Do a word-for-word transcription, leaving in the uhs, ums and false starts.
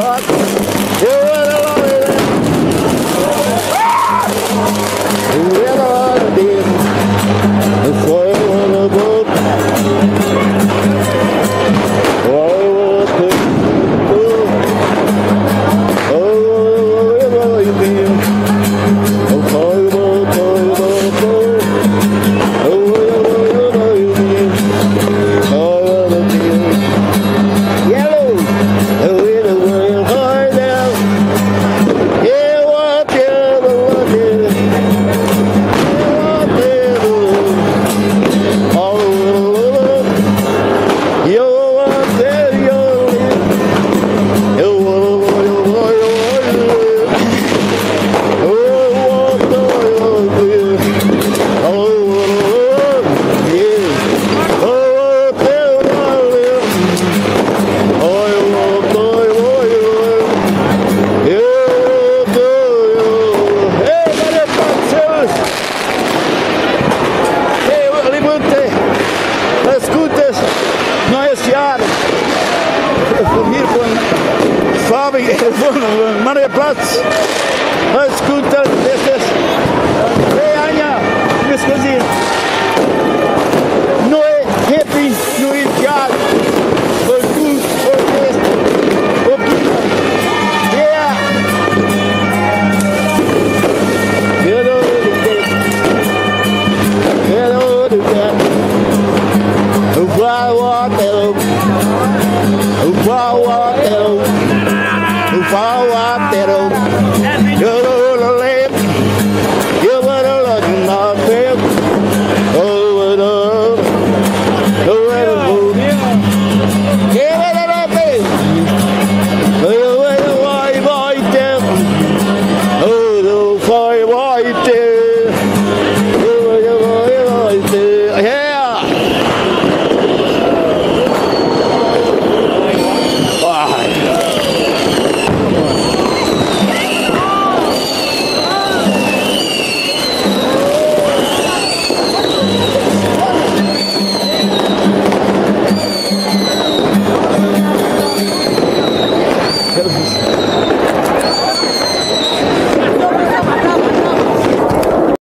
fuck? You really love me then? You really love me then? That's why I want to go. I want to go. I want to go. Hier von Fabi, von Mariaplatz. Alles Gute.